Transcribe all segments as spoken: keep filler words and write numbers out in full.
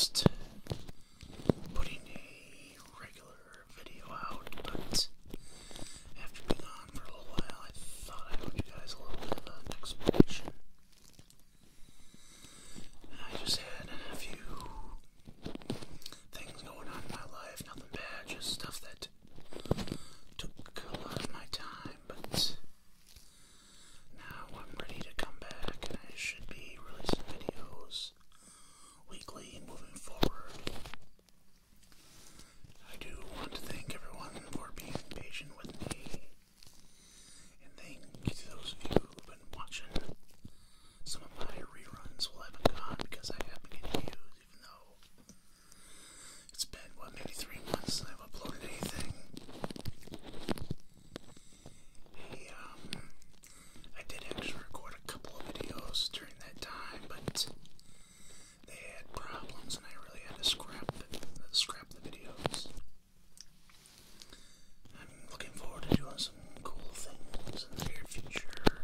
just putting a regular video out, but after being on for a little while, I thought I owed you guys a little bit of an explanation. I just had a few things going on in my life, nothing bad, just stuff that took a lot of my time, but now I'm ready to come back, and I should be releasing videos weekly and moving forward. I do want to thank everyone for being patient with me, and thank you to those of you who've been watching. Some of my reruns will haven't gone because I haven't been getting views, even though it's been, what, maybe three months since I've uploaded anything. Hey, um, I did actually record a couple of videos during that time, but they had problems, and I really had to scrap the, uh, scrap the videos. I'm looking forward to doing some cool things in the near future.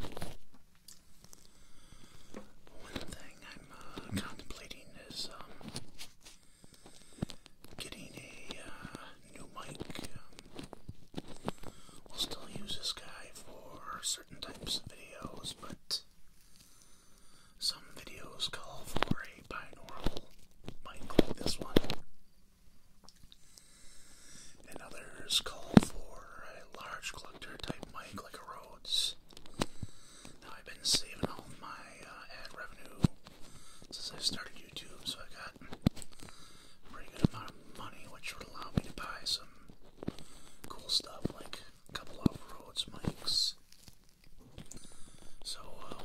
One thing I'm uh, contemplating is um, getting a uh, new mic. Um, we'll still use this guy for certain types of videos, but some videos call for a binaural mic like this one, and others call for a large collector type mic like a Rhodes. Now, I've been saving all my uh, ad revenue since I started YouTube, so I got a pretty good amount of money, which would allow me to buy some cool stuff like a couple of Rhodes mics. So uh,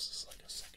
else is like a second.